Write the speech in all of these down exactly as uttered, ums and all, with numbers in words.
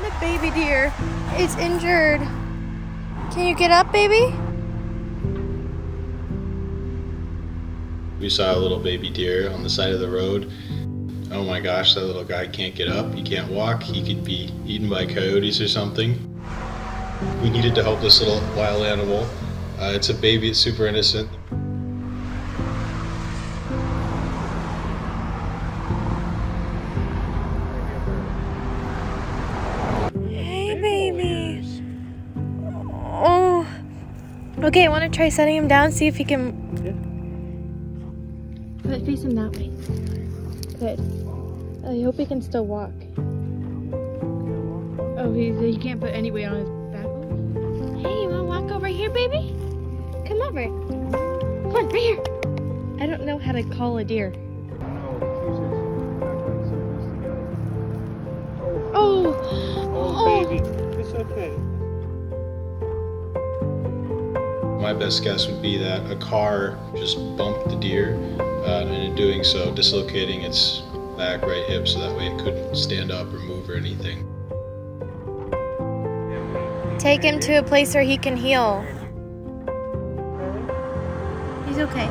down the baby deer. It's injured. Can you get up, baby? We saw a little baby deer on the side of the road. Oh my gosh, that little guy can't get up, he can't walk, he could be eaten by coyotes or something. We needed to help this little wild animal. Uh, it's a baby, it's super innocent. Hey, baby. Oh. Okay, I want to try setting him down, see if he can... Let's face him that way. Good. I hope he can still walk. Oh, he, he can't put any weight on his back. Hey, you wanna walk over here, baby? Come over. Come on, right here. I don't know how to call a deer. Oh. Oh, oh baby. It's okay. My best guess would be that a car just bumped the deer, uh, and in doing so, dislocating its back, right hip, so that way it couldn't stand up or move or anything. Take him to a place where he can heal. He's okay.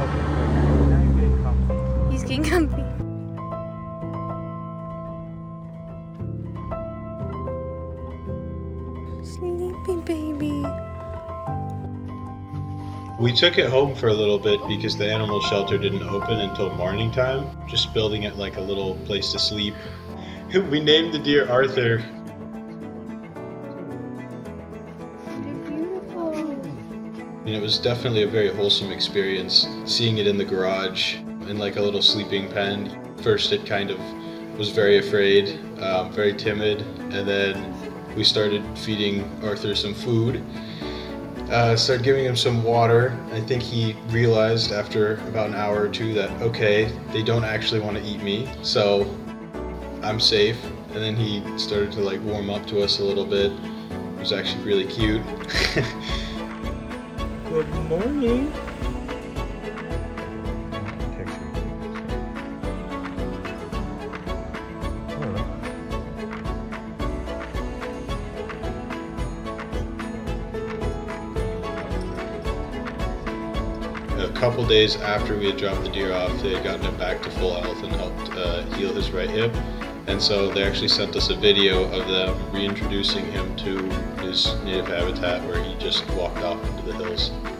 He's getting comfy. Sleepy baby. We took it home for a little bit because the animal shelter didn't open until morning time, just building it like a little place to sleep. We named the deer Arthur. They're beautiful. And it was definitely a very wholesome experience, seeing it in the garage, in like a little sleeping pen. First it kind of was very afraid, um, very timid, and then we started feeding Arthur some food. Uh, started giving him some water. I think he realized after about an hour or two that, okay, they don't actually want to eat me, so I'm safe. And then he started to like warm up to us a little bit. It was actually really cute. Good morning. A couple days after we had dropped the deer off, they had gotten him back to full health and helped uh, heal his right hip. And so they actually sent us a video of them reintroducing him to his native habitat, where he just walked off into the hills.